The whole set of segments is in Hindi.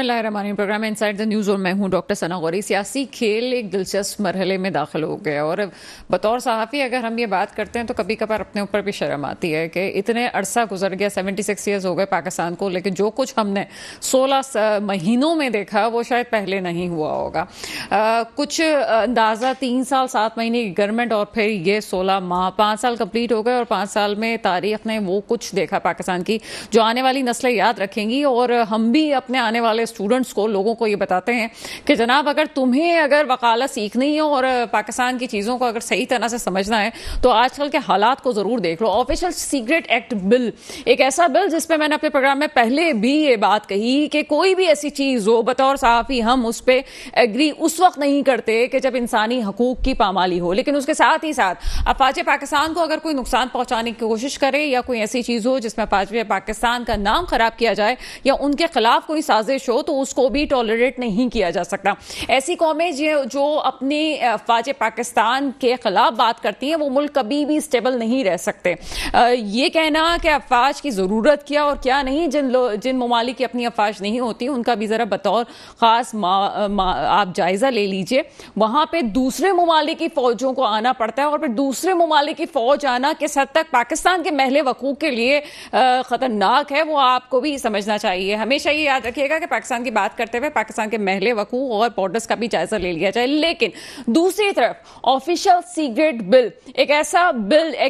बिस्मिल्लाहिर्रहमानिर्रहीम। प्रोग्राम इनसाइड द न्यूज़ और मैं हूं डॉक्टर सना गौरी। सियासी खेल एक दिलचस्प मरहले में दाखिल हो गया और बतौर सहाफ़ी अगर हम ये बात करते हैं तो कभी कभार अपने ऊपर भी शर्म आती है कि इतने अरसा गुजर गया, 76 ईयर्स हो गए पाकिस्तान को, लेकिन जो कुछ हमने 16 महीनों में देखा वो शायद पहले नहीं हुआ होगा। कुछ अंदाज़ा 3 साल 7 महीने की गवर्नमेंट और फिर ये 16 माह, 5 साल कम्प्लीट हो गए और 5 साल में तारीख ने वो कुछ देखा पाकिस्तान की जो आने वाली नस्लें याद रखेंगी। और हम भी अपने आने वाले स्टूडेंट्स को, लोगों को ये बताते हैं कि जनाब अगर तुम्हें वकालत सीखनी हो और पाकिस्तान की चीज़ों को अगर सही तरह से समझना है तो आजकल के हालात को ज़रूर देख लो। ऑफिशियल सीक्रेट एक्ट बिल एक ऐसा बिल जिस पर मैंने अपने प्रोग्राम में पहले भी ये बात कही कि कोई भी ऐसी चीज़ हो बतौर सहाफ़ी हम उस पर एग्री उस वक्त नहीं करते कि जब इंसानी हकूक़ की पामाली हो, लेकिन उसके साथ ही साथ अफवाज पाकिस्तान को अगर कोई नुकसान पहुँचाने की कोशिश करे या कोई ऐसी चीज़ हो जिसमें अफवाज पाकिस्तान का नाम ख़राब किया जाए या उनके खिलाफ कोई साजिश हो तो उसको भी टॉलरेट नहीं किया जा सकता। ऐसी कौमें जो अपने अफवाज पाकिस्तान के खिलाफ बात करती हैं वो मुल्क कभी भी स्टेबल नहीं रह सकते। ये कहना कि अफवाज की ज़रूरत क्या और क्या नहीं, जिन ममालिक की अपनी अफवाज नहीं होती उनका भी ज़रा बतौर ख़ास आप जायज़ा ले लीजिए। वहाँ पर दूसरे ममालिक की फ़ौजों को आना पड़ता है और फिर दूसरे ममालिक की फ़ौज आना किस हद तक पाकिस्तान के महल वकूक़ के लिए ख़तरनाक है वो आपको भी समझना चाहिए। हमेशा ये याद रखिएगा कि पाकिस्तान की बात करते हुए पाकिस्तान के महले वकूक़ और बॉर्डर्स का भी जायजा ले लिया जाए। लेकिन दूसरी तरफ ऑफिशियल सीक्रेट बिल एक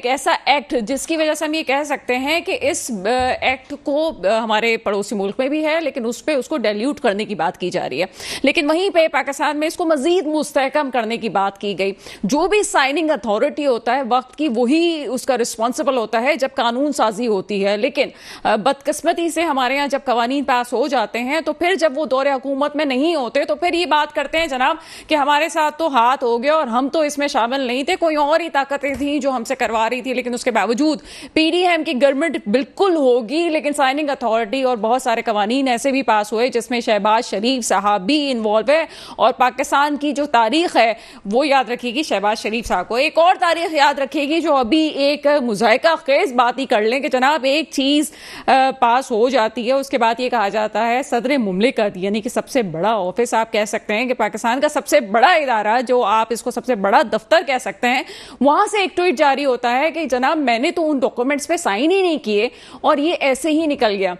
ऐसा एक्ट जिसकी वजह से हम ये कह सकते हैं कि इस एक्ट को हमारे पड़ोसी मुल्क में भी है लेकिन उस पर उसको डेल्यूट करने की बात की जा रही है, लेकिन वहीं पर पाकिस्तान में इसको मज़ीद मुस्तहकम करने की बात की गई। जो भी साइनिंग अथॉरिटी होता है वक्त की वही उसका रिस्पॉन्सिबल होता है जब कानून साजी होती है, लेकिन बदकिस्मती से हमारे यहाँ जब कवानीन पास हो जाते हैं तो फिर जब वो दौरे हुकूमत में नहीं होते तो फिर ये बात करते हैं जनाब कि हमारे साथ तो हाथ हो गया और हम तो इसमें शामिल नहीं थे, कोई और ही ताकतें थी जो हमसे करवा रही थी। लेकिन उसके बावजूद पीडीएम की गवर्नमेंट बिल्कुल होगी, लेकिन साइनिंग अथॉरिटी और बहुत सारे कवानीन ऐसे भी पास हुए जिसमें शहबाज शरीफ साहब भी इन्वॉल्व है। और पाकिस्तान की जो तारीख है वो याद रखेगी शहबाज शरीफ साहब को। एक और तारीख याद रखेगी जो अभी एक मुजायका खेज बात ही कर लें कि जनाब एक चीज़ पास हो जाती है उसके बाद ये कहा जाता है सदर मुमलिकत, यानी कि सबसे बड़ा ऑफिस आप कह सकते हैं कि पाकिस्तान का सबसे बड़ा इदारा जो आप इसको सबसे बड़ा दफ्तर कह सकते हैं, वहां से एक ट्वीट जारी होता है कि जनाब मैंने तो उन डॉक्यूमेंट्स पे साइन ही नहीं किए और ये ऐसे ही निकल गया।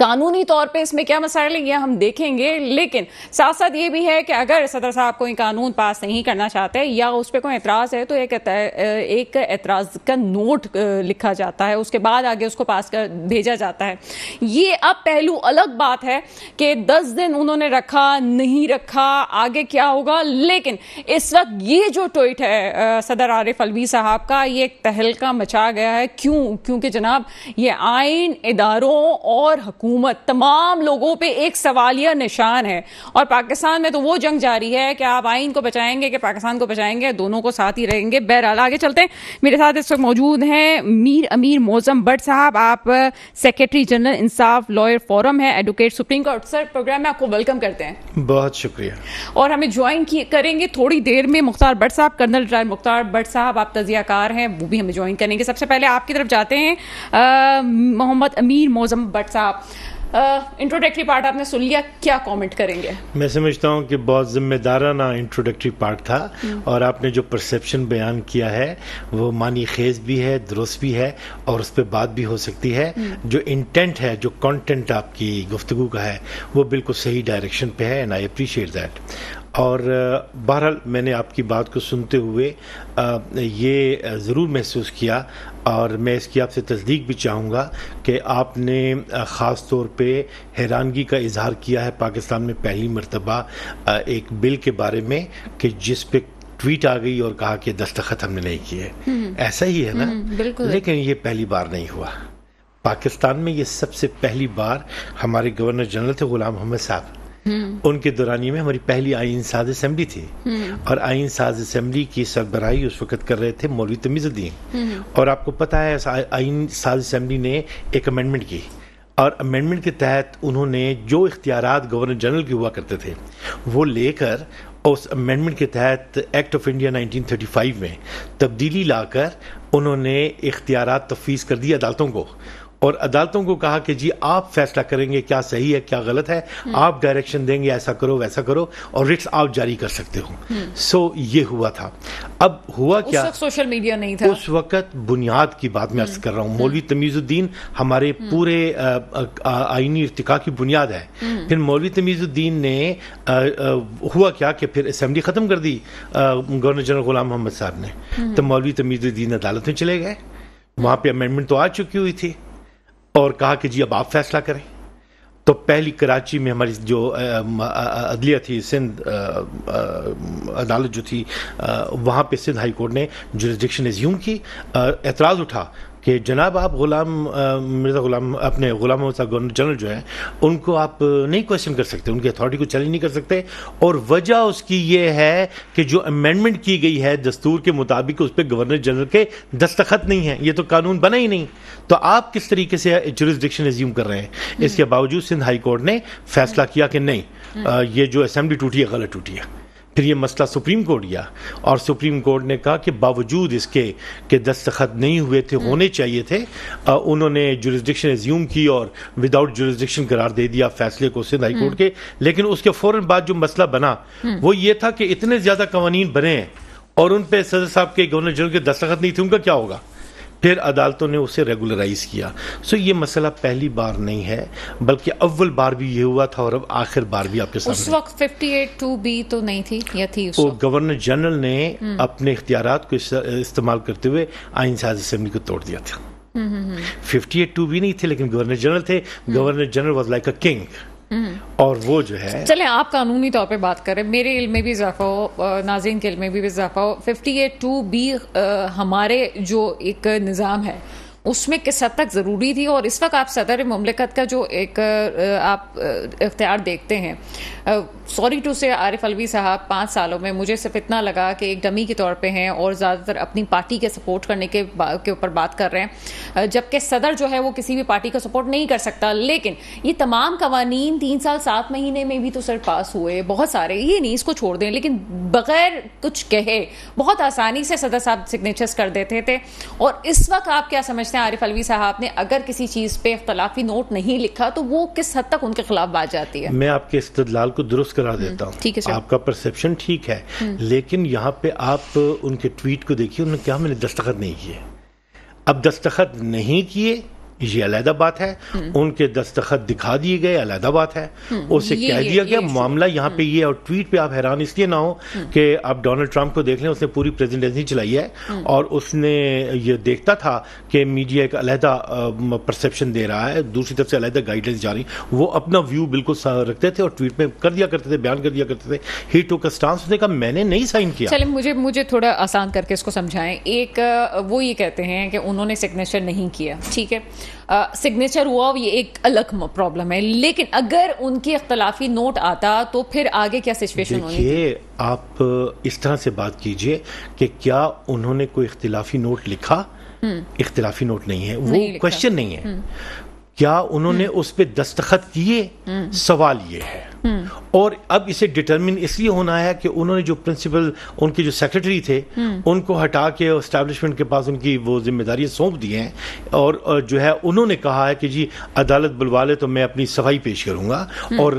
कानूनी तौर पे इसमें क्या मसाइल हैं हम देखेंगे, लेकिन साथ साथ ये भी है कि अगर सदर साहब कोई कानून पास नहीं करना चाहते या उस पर कोई एतराज़ है तो एक एतराज़ का नोट लिखा जाता है, उसके बाद आगे उसको पास कर भेजा जाता है। ये अब पहलू अलग बात है कि 10 दिन उन्होंने रखा नहीं रखा, आगे क्या होगा, लेकिन इस वक्त ये जो ट्वीट है सदर आरिफ अलवी साहब का ये एक तहलका मचा गया है। क्योंकि जनाब ये आइन, इदारों और तमाम लोगों पे एक सवालिया निशान है और पाकिस्तान में तो वो जंग जारी है कि आप आइन को बचाएंगे कि पाकिस्तान को बचाएंगे, दोनों को साथ ही रहेंगे। बहरहाल आगे चलते हैं। मेरे साथ इस वक्त मौजूद हैं मीर अमीर मोजम भट्ट साहब, आप secretary general Insaf lawyer forum है, advocate supreme court. Sir, programme में आपको वेलकम करते हैं। बहुत शुक्रिया। और हमें ज्वाइन करेंगे थोड़ी देर में मुख्तार भट्ट साहब, कर्नल मुख्तार भट्ट साहब, आप तजियाकार हैं, वो भी हमें ज्वाइन करेंगे। सबसे पहले आपकी तरफ जाते हैं मोहम्मद अमीर मोजम भट्ट साहब। इंट्रोडक्टरी पार्ट आपने सुन लिया, क्या कमेंट करेंगे? मैं समझता हूँ कि बहुत जिम्मेदाराना इंट्रोडक्टरी पार्ट था और आपने जो परसेप्शन बयान किया है वो मानी खेज भी है, दुरुस्त भी है और उस पर बात भी हो सकती है। जो इंटेंट है, जो कंटेंट आपकी गुफ्तगू का है वो बिल्कुल सही डायरेक्शन पे है एंड आई अप्रीशिएट दैट। और बहरहाल मैंने आपकी बात को सुनते हुए ये ज़रूर महसूस किया और मैं इसकी आपसे तस्दीक भी चाहूँगा कि आपने ख़ास तौर पे हैरानगी का इजहार किया है पाकिस्तान में पहली मर्तबा एक बिल के बारे में कि जिस पे ट्वीट आ गई और कहा कि दस्तखत हमने नहीं किए। ऐसा ही है ना, लेकिन ये पहली बार नहीं हुआ पाकिस्तान में। ये सबसे पहली बार हमारे गवर्नर जनरल थे गुलाम मोहम्मद साहब, उनके दौरानी में हमारी पहली आइन साज असम्बली थी और आइन साज असम्बली की सरबराही उस वक्त कर रहे थे मौलवी तमीजुद्दीन। और आपको पता है आइन साज असम्बली ने एक अमेंडमेंट की और अमेंडमेंट के तहत उन्होंने जो इख्तियारात गवर्नर जनरल के हुआ करते थे वो लेकर उस अमेंडमेंट के तहत एक्ट ऑफ इंडिया 1935 में तब्दीली लाकर उन्होंने इख्तियारात तफवीज़ कर दी अदालतों को और अदालतों को कहा कि जी आप फैसला करेंगे क्या सही है क्या गलत है, आप डायरेक्शन देंगे ऐसा करो वैसा करो और रिट्स आप जारी कर सकते हो। सो ये हुआ था। अब हुआ क्या, उस वक्त सोशल मीडिया नहीं था, उस वक्त बुनियाद की बात मैं अर्ज कर रहा हूँ। मौलवी तमीजुद्दीन हमारे पूरे आईनी इर्तिका की बुनियाद है। फिर मौलवी तमीजुद्दीन ने हुआ क्या कि फिर असम्बली ख़त्म कर दी गवर्नर जनरल गुलाम मोहम्मद साहब ने, तो मौलवी तमीजुद्दीन अदालत में चले गए, वहाँ पर अमेंडमेंट तो आ चुकी हुई थी और कहा कि जी अब आप फैसला करें। तो पहली कराची में हमारी जो अदलिया थी, सिंध अदालत जो थी, वहाँ पे सिंध हाई कोर्ट ने जुरिस्डिक्शन एज्यूम की, एतराज़ उठा कि जनाब आप गुलाम मिर्ज़ा गुलाम अपने गुलाम मोहम्मद साहब गवर्नर जनरल जो हैं उनको आप नहीं क्वेश्चन कर सकते, उनकी अथॉरिटी को चैलेंज नहीं कर सकते। और वजह उसकी ये है कि जो अमेंडमेंट की गई है दस्तूर के मुताबिक उस पर गवर्नर जनरल के दस्तखत नहीं है, ये तो कानून बना ही नहीं, तो आप किस तरीके से जुरिस्डिक्शन एज्यूम कर रहे हैं। इसके बावजूद सिंध हाई कोर्ट ने फैसला किया कि नहीं, ये जो असेंबली टूटी है गलत टूटी है। फिर ये मसला सुप्रीम कोर्ट गया और सुप्रीम कोर्ट ने कहा कि बावजूद इसके कि दस्तखत नहीं हुए थे, होने चाहिए थे, उन्होंने जुरिस्डिक्शन एज्यूम की और विदाउट जुरिस्डिक्शन करार दे दिया फैसले को सिंध हाई कोर्ट के। लेकिन उसके फ़ौरन बाद जो मसला बना वो ये था कि इतने ज़्यादा कवानीन बने हैं और उन पर सदर साहब के गवर्नर जनरल के दस्तखत नहीं थे, उनका क्या होगा। फिर अदालतों ने उसे रेगुलराइज किया। सो ये मसला पहली बार नहीं है, बल्कि अव्वल बार भी ये हुआ था और अब आखिर बार भी आपके सामने। उस वक्त 58(2)(b) तो नहीं थी या थी, वो गवर्नर जनरल ने अपने इख्तियारात को इस्तेमाल करते हुए आइन साज असेंबली को तोड़ दिया था। 58(2)(b) नहीं थे लेकिन गवर्नर जनरल थे। Governor general was like a king और वो जो है, चले आप कानूनी तौर पे बात करें, मेरे इल्म में भी इजाफा हो, नाज़रीन के इल्म में भी इजाफा हो। 58(2)(b) हमारे जो एक निज़ाम है उसमें किस हद तक ज़रूरी थी, और इस वक्त आप सदर मुमलिकत का जो एक आप इख्तियार देखते हैं, सॉरी टू से आरिफ अलवी साहब 5 सालों में मुझे सिर्फ इतना लगा कि एक डमी के तौर पे हैं और ज़्यादातर अपनी पार्टी के सपोर्ट करने के ऊपर बात कर रहे हैं, जबकि सदर जो है वो किसी भी पार्टी का सपोर्ट नहीं कर सकता। लेकिन ये तमाम कवानीन 3 साल 7 महीने में भी तो सर पास हुए बहुत सारे, ये नहीं इसको छोड़ दें, लेकिन बग़ैर कुछ कहे बहुत आसानी से सदर साहब सिग्नेचर्स कर देते थे। और इस वक्त आप क्या समझते हैं, आरिफ अलवी साहब ने अगर किसी चीज पे इख्तलाफी नोट नहीं लिखा तो वो किस हद तक उनके खिलाफ बात जाती है। मैं आपके इस्तेदलाल को दुरुस्त करा देता हूँ, आपका परसेप्शन ठीक है, लेकिन यहाँ पे आप उनके ट्वीट को देखिए, उन्होंने कहा मैंने दस्तखत नहीं किए। अब दस्तखत नहीं किए ये अलहदा बात है, उनके दस्तखत दिखा दिए गए अलहदा बात है, उसे कह दिया गया मामला यहाँ पे ये। और ट्वीट पे आप हैरान इसलिए ना हो कि आप डोनाल्ड ट्रंप को देख लें, उसने पूरी प्रेसिडेंसी चलाई है और उसने ये देखता था कि मीडिया एक अलहदा परसेप्शन दे रहा है, दूसरी तरफ से अलहदा गाइडलाइंस जा रही, वो अपना व्यू बिल्कुल रखते थे और ट्वीट में कर दिया करते थे, बयान कर दिया करते थे। ही टुक अ स्टांस, उसने कहा मैंने नहीं साइन किया। चले मुझे थोड़ा आसान करके इसको समझाएं। एक वो ये कहते हैं कि उन्होंने सिग्नेचर नहीं किया, ठीक है, सिग्नेचर हुआ, ये एक अलग प्रॉब्लम है, लेकिन अगर उनकी इख्तलाफी नोट आता तो फिर आगे क्या सिचुएशन होनी थी। आप इस तरह से बात कीजिए कि क्या उन्होंने कोई इख्तलाफी नोट लिखा, इख्तलाफी नोट नहीं है, वो क्वेश्चन नहीं है। क्या उन्होंने उस पर दस्तखत किए, सवाल ये है। और अब इसे डिटर्मिन इसलिए होना है कि उन्होंने जो प्रिंसिपल, उनके जो सेक्रेटरी थे उनको हटा के एस्टैब्लिशमेंट के पास उनकी वो जिम्मेदारियां सौंप दी हैं और जो है उन्होंने कहा है कि जी अदालत बुलवा ले तो मैं अपनी सफाई पेश करूंगा। और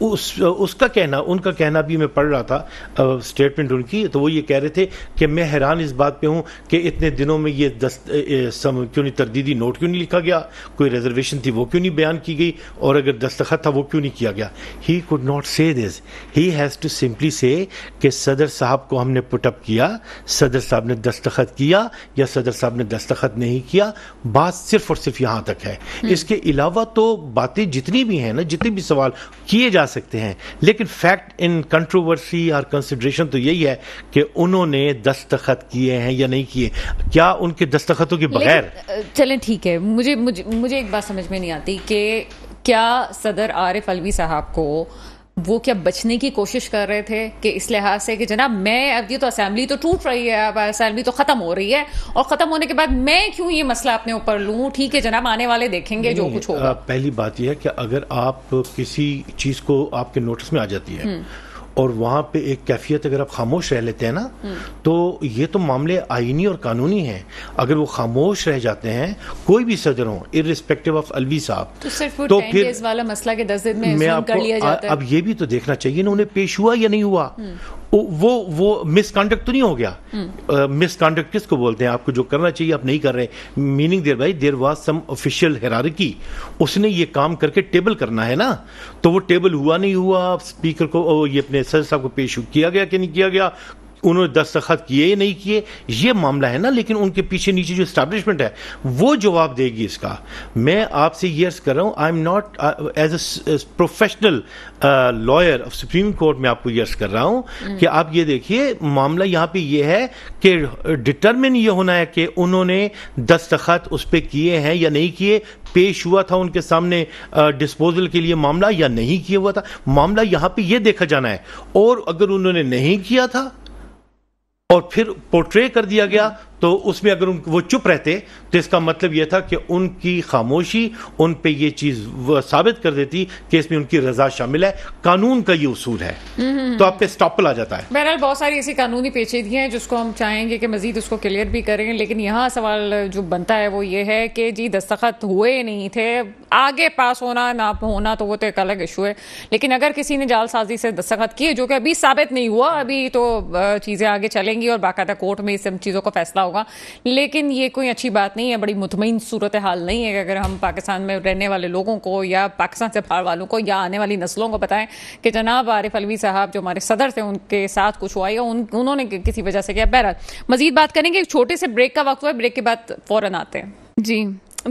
उसका कहना, उनका कहना भी मैं पढ़ रहा था स्टेटमेंट उनकी, तो वो ये कह रहे थे कि मैं हैरान इस बात पर हूँ कि इतने दिनों में ये क्यों नहीं, तरदीदी नोट क्यों नहीं लिखा गया, कोई रिजर्वेशन थी वो क्यों नहीं बयान की गई, और अगर दस्तखत था वो क्यों नहीं किया गया। He could not say this. He has to simply say कि सदर साहब को हमने पुट अप किया, सदर साहब ने दस्तखत किया या सदर साहब ने दस्तखत नहीं किया, बात सिर्फ और सिर्फ यहाँ तक है। इसके अलावा तो बातें जितनी भी हैं ना, जितने भी सवाल किए जा सकते हैं, लेकिन फैक्ट इन कंट्रोवर्सी और कंसिडरेशन तो यही है कि उन्होंने दस्तखत किए हैं या नहीं किए। क्या उनके दस्तखतों के बगैर, चलें ठीक है, मुझे एक बात समझ में नहीं आती कि क्या सदर आरिफ अलवी साहब को वो क्या बचने की कोशिश कर रहे थे कि इस लिहाज से कि जनाब मैं, अब ये तो असेंबली तो टूट रही है, अब असेंबली तो ख़त्म हो रही है और ख़त्म होने के बाद मैं क्यों ये मसला अपने ऊपर लूँ, ठीक है जनाब आने वाले देखेंगे जो कुछ होगा। पहली बात यह है कि अगर आप किसी चीज़ को आपके नोटिस में आ जाती है और वहाँ पे एक कैफियत अगर आप खामोश रह लेते हैं ना, तो ये तो मामले आईनी और कानूनी हैं। अगर वो खामोश रह जाते हैं, कोई भी सदर हो, इररिस्पेक्टिव ऑफ अलवी साहब, तो फिर इस वाला मसला के 10 दिन में कर लिया जाता है। अब ये भी तो देखना चाहिए ना, उन्हें पेश हुआ या नहीं हुआ, वो मिसकंडक्ट तो नहीं हो गया। मिसकंडक्ट किसको बोलते हैं? आपको जो करना चाहिए आप नहीं कर रहे। मीनिंग देयर भाई there was some official hierarchy, उसने ये काम करके टेबल करना है ना, तो वो टेबल हुआ नहीं हुआ, स्पीकर को ये अपने सर साहब को पेश किया गया कि नहीं किया गया, उन्होंने दस्तखत किए या नहीं किए, ये मामला है ना। लेकिन उनके पीछे नीचे जो इस्टेब्लिशमेंट है वो जवाब देगी इसका। मैं आपसे ये अर्ज कर रहा हूँ, I am not as a professional lawyer of supreme court में आपको ये अर्ज कर रहा हूँ कि आप ये देखिए, मामला यहाँ पे ये है कि डिटर्मिन ये होना है कि उन्होंने दस्तखत उस पर किए हैं या नहीं किए, पेश हुआ था उनके सामने डिस्पोजल के लिए मामला या नहीं किया हुआ था। मामला यहाँ पर यह देखा जाना है, और अगर उन्होंने नहीं किया था और फिर पोर्ट्रे कर दिया गया, तो उसमें अगर वो चुप रहते तो इसका मतलब यह था कि उनकी खामोशी उन पे ये चीज साबित कर देती कि इसमें उनकी रजा शामिल है। कानून का ये उसूल है, तो आप पे स्टॉपल आ जाता है। बहरहाल बहुत सारी ऐसी कानूनी पेचीदगियां हैं जिसको हम चाहेंगे कि मजीद उसको क्लियर भी करें, लेकिन यहाँ सवाल जो बनता है वो ये है कि जी दस्तखत हुए नहीं थे, आगे पास होना ना होना तो वो तो एक अलग इशू है, लेकिन अगर किसी ने जालसाजी से दस्तखत किए, जो कि अभी साबित नहीं हुआ, अभी तो चीज़ें आगे चलेंगी और बाकायदा कोर्ट में इस चीज़ों का फैसला होगा, लेकिन ये कोई अच्छी बात नहीं है, बड़ी मुतमईन सूरत हाल नहीं है कि अगर हम पाकिस्तान में रहने वाले लोगों को या पाकिस्तान से बाहर वालों को या आने वाली नस्लों को बताएं कि जनाब आरिफ अलवी साहब जो हमारे सदर थे उनके साथ कुछ हुआ या उन्होंने किसी वजह से किया। बहरहाल मजीद बात करेंगे, एक छोटे से ब्रेक का वक्त हुआ है, ब्रेक के बाद फौरन आते हैं। जी,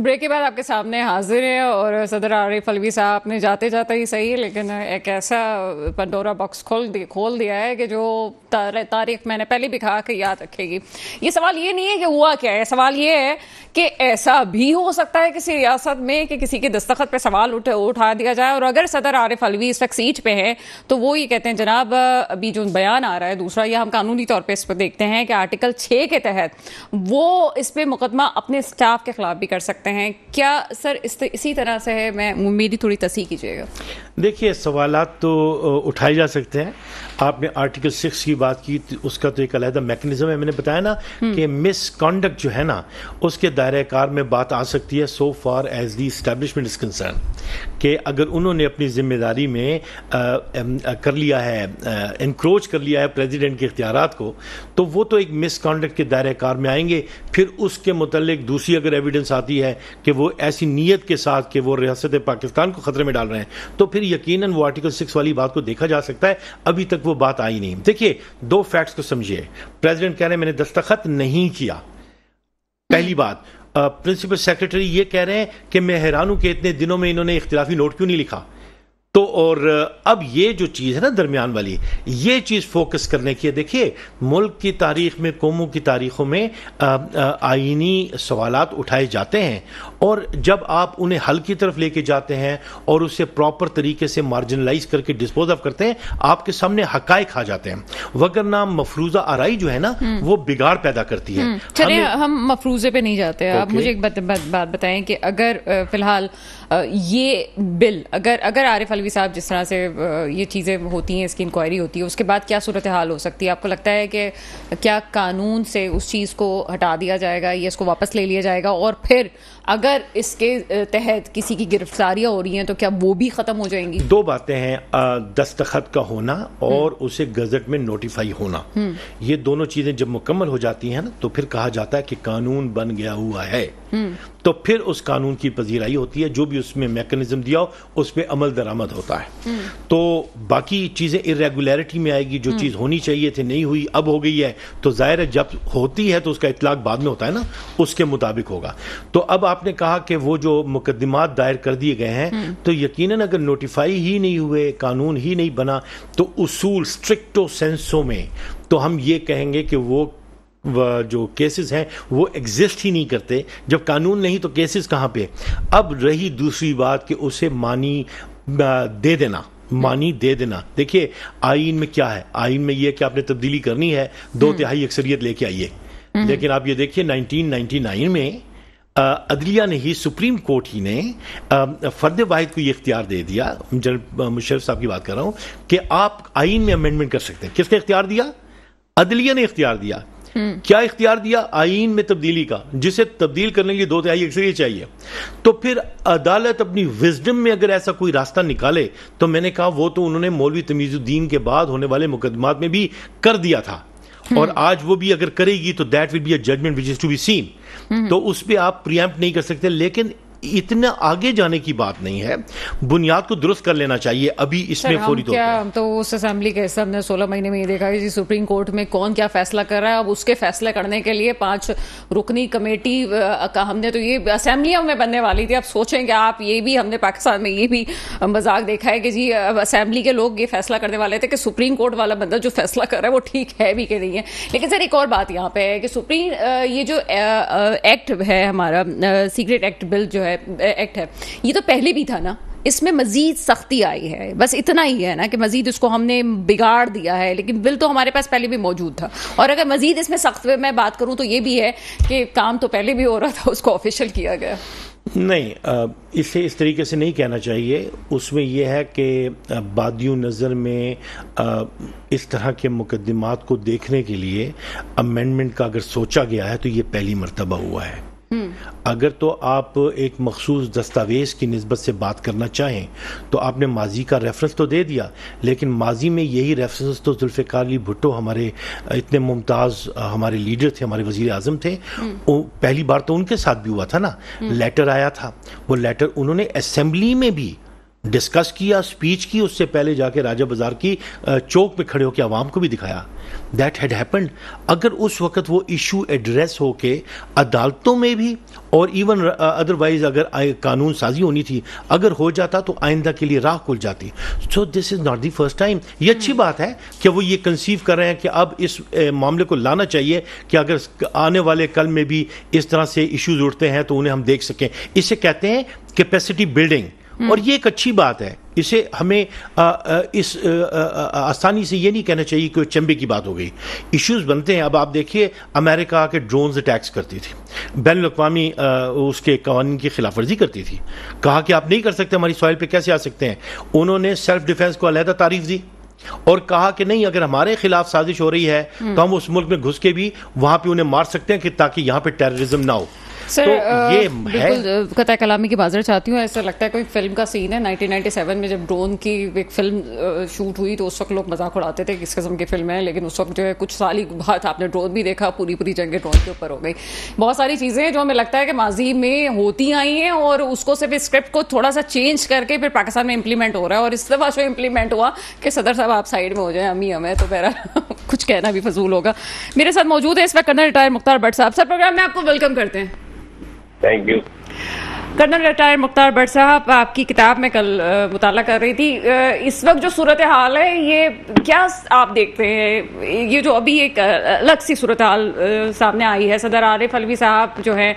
ब्रेक के बाद आपके सामने हाजिर है। और सदर आरिफ अलवी साहब आपने जाते जाते ही सही, लेकिन एक ऐसा पंडोरा बॉक्स खोल दिया है कि जो तारीख मैंने पहले भी कहा कि याद रखेगी। ये सवाल ये नहीं है कि हुआ क्या है, सवाल ये है कि ऐसा भी हो सकता है किसी रियासत में कि किसी के दस्तखत पे सवाल उठा दिया जाए। और अगर सदर आरिफ अलवी इस वक्त सीट पे है तो वो ये कहते हैं जनाब अभी जो बयान आ रहा है दूसरा, यह हम कानूनी तौर पर इस पर देखते हैं कि आर्टिकल 6 के तहत वो इस पर मुकदमा अपने स्टाफ के खिलाफ भी कर सकते हैं। क्या सर इसी तरह से है? मैं मेरी थोड़ी तस्दीक कीजिएगा। देखिए, सवालात तो उठाए जा सकते हैं। आपने आर्टिकल 6 की बात की, उसका तो एक अलहदा मैकेनिज्म है। मैंने बताया ना कि मिसकंडक्ट जो है ना उसके दायरे कार में बात आ सकती है, so far as the establishment is concern, कि अगर उन्होंने अपनी जिम्मेदारी में कर लिया है, इंक्रोच कर लिया है प्रेजिडेंट के इख्तियारात को, तो वो तो एक मिसकंडक्ट के दायरे कार में आएंगे। फिर उसके मुतल्लिक दूसरी अगर एविडेंस आती है कि वो ऐसी नीयत के साथ कि वो रियासत पाकिस्तान को खतरे में डाल रहे हैं, तो फिर यकीनन वो आर्टिकल 6 वाली बात को देखा जा सकता है। अभी तक वो बात आई नहीं। देखिए, दो फैक्ट्स को समझिए। प्रेसिडेंट कह रहे हैं मैंने दस्तखत नहीं किया, पहली बात। प्रिंसिपल सेक्रेटरी ये कह रहे हैं कि मैं हैरान हूं कि इतने दिनों में इन्होंने इख्तिलाफी नोट क्यों नहीं लिखा। तो और अब ये जो चीज़ है ना दरमियान वाली, ये चीज़ फोकस करने की है। देखिए, मुल्क की तारीख में, कौमों की तारीखों में आईनी सवालात उठाए जाते हैं, और जब आप उन्हें हल की तरफ लेके जाते हैं और उसे प्रॉपर तरीके से मार्जिनलाइज करके डिस्पोज ऑफ करते हैं, आपके सामने हकायक खा जाते हैं। वगरना मफरूजा आराई जो है ना वो बिगाड़ पैदा करती है। चलिए हम मफरूजे पर नहीं जाते। आप मुझे एक बात बताएं कि अगर फिलहाल ये बिल, अगर आरिफ अलवी साहब जिस तरह से ये चीज़ें होती हैं, इसकी इंक्वायरी होती है, उसके बाद क्या सूरत हाल हो सकती है? आपको लगता है कि क्या कानून से उस चीज़ को हटा दिया जाएगा या इसको वापस ले लिया जाएगा? और फिर अगर इसके तहत किसी की गिरफ्तारियां हो रही हैं तो क्या वो भी ख़त्म हो जाएंगी? दो बातें हैं, दस्तखत का होना और उसे गजट में नोटिफाई होना। ये दोनों चीज़ें जब मुकम्मल हो जाती हैं ना, तो फिर कहा जाता है कि कानून बन गया हुआ है, तो फिर उस कानून की पजीराई होती है, जो भी उसमें मैकेनिज्म दिया हो उस पर अमल दरामद होता है। तो बाकी चीज़ें इरेगुलरिटी में आएगी, जो चीज़ होनी चाहिए थी नहीं हुई, अब हो गई है, तो जाहिर है जब होती है तो उसका इतलाक बाद में होता है ना, उसके मुताबिक होगा। तो अब आपने कहा कि वो जो मुकदमात दायर कर दिए गए हैं, तो यकीनन अगर नोटिफाई ही नहीं हुए, कानून ही नहीं बना, तो उसूल स्ट्रिक्टो सेंसो में तो हम ये कहेंगे कि वो जो केसेस हैं वो एग्जिस्ट ही नहीं करते। जब कानून नहीं तो केसेस कहाँ पे? अब रही दूसरी बात कि उसे मानी दे देना। देखिए, आईन में क्या है? आईन में यह कि आपने तब्दीली करनी है, 2/3 अक्सरियत लेके आइए। लेकिन आप ये देखिए, 1999 में अदलिया ने ही सुप्रीम कोर्ट ही ने फर्द वाहिद को ये इख्तियार दे दिया, जनरल मुशरफ साहब की बात कर रहा हूँ, कि आप आइन में अमेंडमेंट कर सकते हैं। किसने इख्तियार दिया? अदलिया ने इख्तियार दिया। क्या इख्तियार दिया? आइन में तब्दीली का, जिसे तब्दील करने के लिए 2/3 अक्सरियत चाहिए। तो फिर अदालत अपनी विजडम में अगर ऐसा कोई रास्ता निकाले, तो मैंने कहा वो तो उन्होंने मौलवी तमीजुद्दीन के बाद होने वाले मुकदमात में भी कर दिया था, और आज वो भी अगर करेगी तो that will be a judgement which is to be seen. तो उस पर आप प्रीएम्प्ट नहीं कर सकते, लेकिन इतना आगे जाने की बात नहीं है, बुनियाद को दुरुस्त कर लेना चाहिए अभी इसमें फौरी तौर पर। तो उस असेंबली के हिस्सा हमने 16 महीने में ये देखा कि सुप्रीम कोर्ट में कौन क्या फैसला कर रहा है। अब उसके फैसले करने के लिए 5 रुकनी कमेटी का हमने तो ये असेंबलियों में बनने वाली थी। अब सोचें कि आप ये भी, हमने पाकिस्तान में ये भी मजाक देखा है कि जी असेंबली के लोग ये फैसला करने वाले थे कि सुप्रीम कोर्ट वाला बंदा जो फैसला कर रहा है वो ठीक है भी कि नहीं है। लेकिन सर एक और बात यहाँ पे है कि सुप्रीम ये जो एक्ट है हमारा, सीक्रेट एक्ट बिल जो एक्ट है, ये तो पहले भी था ना, इसमें मजीद सख्ती आई है, बस इतना ही है ना कि मजीद इसको हमने बिगाड़ दिया है, लेकिन बिल तो हमारे पास पहले भी मौजूद था। और अगर मजीद इसमें सख्त में मैं बात करूं तो ये भी है कि काम तो पहले भी हो रहा था, उसको ऑफिशियल किया गया नहीं, इसे इस तरीके से नहीं कहना चाहिए। उसमें यह है कि बादियों नज़र में इस तरह के मुकदमात को देखने के लिए अमेंडमेंट का अगर सोचा गया है तो ये पहली मरतबा हुआ है। अगर तो आप एक मखसूस दस्तावेज की निस्बत से बात करना चाहें तो आपने माजी का रेफरेंस तो दे दिया, लेकिन माजी में यही रेफरेंस तो जुल्फिकार अली भुट्टो, हमारे इतने मुमताज़ हमारे लीडर थे, हमारे वजीर आज़म थे, पहली बार तो उनके साथ भी हुआ था ना, लेटर आया था, वो लेटर उन्होंने असेंबली में भी डिस्कस किया, स्पीच की, उससे पहले जाके राजा बाजार की चौक पे खड़े होकर आवाम को भी दिखाया। That had happened. अगर उस वक्त वो इशू एड्रेस होके अदालतों में भी और इवन अदरवाइज अगर कानून साजी होनी थी अगर हो जाता तो आइंदा के लिए राह खुल जाती। So this is not the first time. ये अच्छी बात है कि वो ये कंसीव कर रहे हैं कि अब इस मामले को लाना चाहिए कि अगर आने वाले कल में भी इस तरह से इशूज़ उठते हैं तो उन्हें हम देख सकें। इसे कहते हैं कैपेसिटी बिल्डिंग, और ये एक अच्छी बात है। इसे हमें आसानी से ये नहीं कहना चाहिए कि चंबे की बात हो गई। इश्यूज बनते हैं। अब आप देखिए अमेरिका आके ड्रोन्स अटैक्स करती थी, बैन अवी उसके कानून की खिलाफ वर्जी करती थी, कहा कि आप नहीं कर सकते, हमारी सॉइल पे कैसे आ सकते हैं। उन्होंने सेल्फ डिफेंस को अलहदा तारीफ दी और कहा कि नहीं, अगर हमारे खिलाफ साजिश हो रही है तो हम उस मुल्क में घुस के भी वहां पे उन्हें मार सकते हैं कि ताकि यहाँ पे टेररिज्म ना हो। सर तो ये कतई कलामी की बाजार चाहती हूँ, ऐसा लगता है कोई फिल्म का सीन है। 1997 में जब ड्रोन की एक फिल्म शूट हुई तो उस वक्त लोग मजाक उड़ाते थे किस किस्म की फिल्म है, लेकिन उस वक्त जो है कुछ साल ही बाद आपने ड्रोन भी देखा, पूरी जंगें ड्रोन के ऊपर हो गई। बहुत सारी चीज़ें जो हमें लगता है कि माजी में होती आई हैं और उसको सिर्फ स्क्रिप्ट को थोड़ा सा चेंज करके फिर पाकिस्तान में इंप्लीमेंट हो रहा है। और इस दफा जो इम्प्लीमेंट हुआ कि सदर साहब आप साइड में हो जाए, अमी हमें तो मेरा कुछ कहना भी फजूल होगा। मेरे साथ मौजूद है इस वक्त कर्नल रिटायर्ड मुख्तार भट्ट साहब। सर प्रोग्राम में आपको वेलकम करते हैं। Thank you. Colonel retired Mukhtar Bhatt साहब, आपकी किताब में कल मुताला कर रही थी, इस वक्त जो सूरत हाल है ये क्या आप देखते हैं? ये जो अभी एक अलग सी सूरत हाल सामने आई है, सदर आरिफ अलवी साहब जो है